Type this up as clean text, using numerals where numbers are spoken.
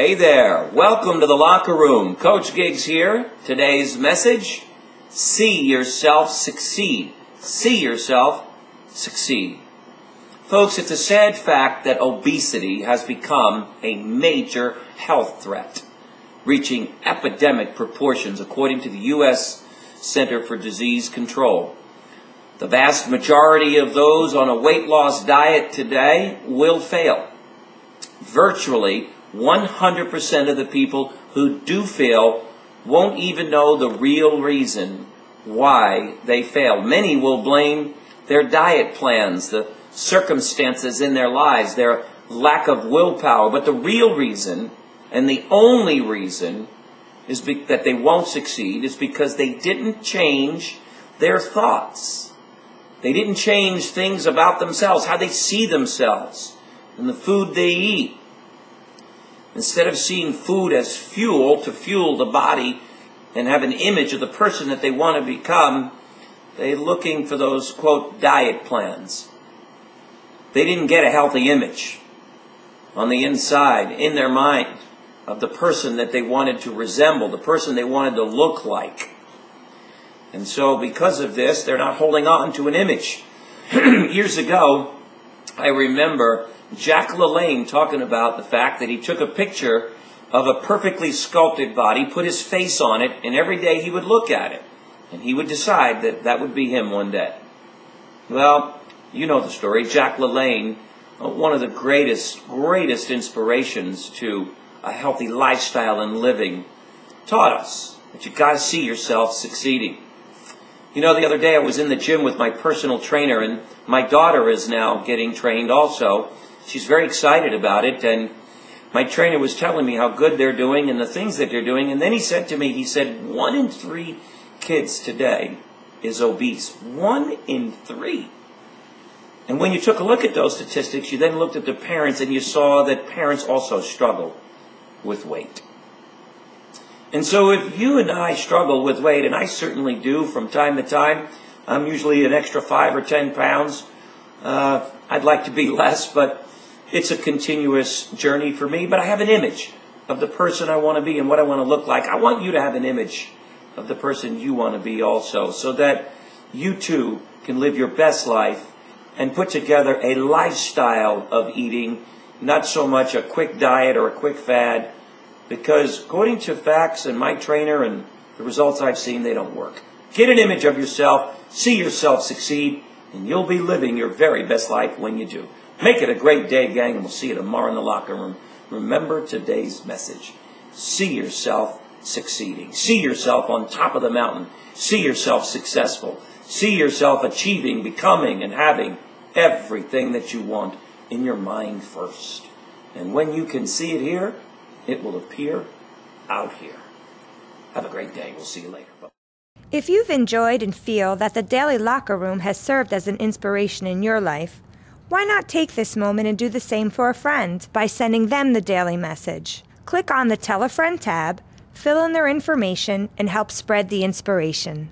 Hey there, welcome to the locker room. Coach Giggs here. Today's message, see yourself succeed. See yourself succeed. Folks, it's a sad fact that obesity has become a major health threat, reaching epidemic proportions according to the US Center for Disease Control. The vast majority of those on a weight loss diet today will fail. Virtually 100% of the people who do fail won't even know the real reason why they fail. Many will blame their diet plans, the circumstances in their lives, their lack of willpower. But the real reason, and the only reason, is that they won't succeed is because they didn't change their thoughts. They didn't change things about themselves, how they see themselves, and the food they eat. Instead of seeing food as fuel to fuel the body and have an image of the person that they want to become, they're looking for those, quote, diet plans. They didn't get a healthy image on the inside, in their mind, of the person that they wanted to resemble, the person they wanted to look like. And so because of this, they're not holding on to an image. Years ago, I remember Jack LaLanne talking about the fact that he took a picture of a perfectly sculpted body, put his face on it, and every day he would look at it. And he would decide that that would be him one day. Well, you know the story. Jack LaLanne, one of the greatest inspirations to a healthy lifestyle and living, taught us that you've got to see yourself succeeding. You know, the other day I was in the gym with my personal trainer, and my daughter is now getting trained also. She's very excited about it, and my trainer was telling me how good they're doing and the things that they're doing, and then he said to me, he said, 1 in 3 kids today is obese. 1 in 3. And when you took a look at those statistics, you then looked at the parents, and you saw that parents also struggle with weight. And so if you and I struggle with weight, and I certainly do from time to time, I'm usually an extra 5 or 10 pounds. I'd like to be less, but it's a continuous journey for me, but I have an image of the person I want to be and what I want to look like. I want you to have an image of the person you want to be also, so that you too can live your best life and put together a lifestyle of eating, not so much a quick diet or a quick fad, because according to facts and my trainer and the results I've seen, they don't work. Get an image of yourself, see yourself succeed, and you'll be living your very best life when you do. Make it a great day, gang, and we'll see you tomorrow in the locker room. Remember today's message. See yourself succeeding. See yourself on top of the mountain. See yourself successful. See yourself achieving, becoming, and having everything that you want in your mind first. And when you can see it here, it will appear out here. Have a great day. We'll see you later. Bye. If you've enjoyed and feel that the Daily Locker Room has served as an inspiration in your life, why not take this moment and do the same for a friend by sending them the daily message? Click on the Tell a Friend tab, fill in their information, and help spread the inspiration.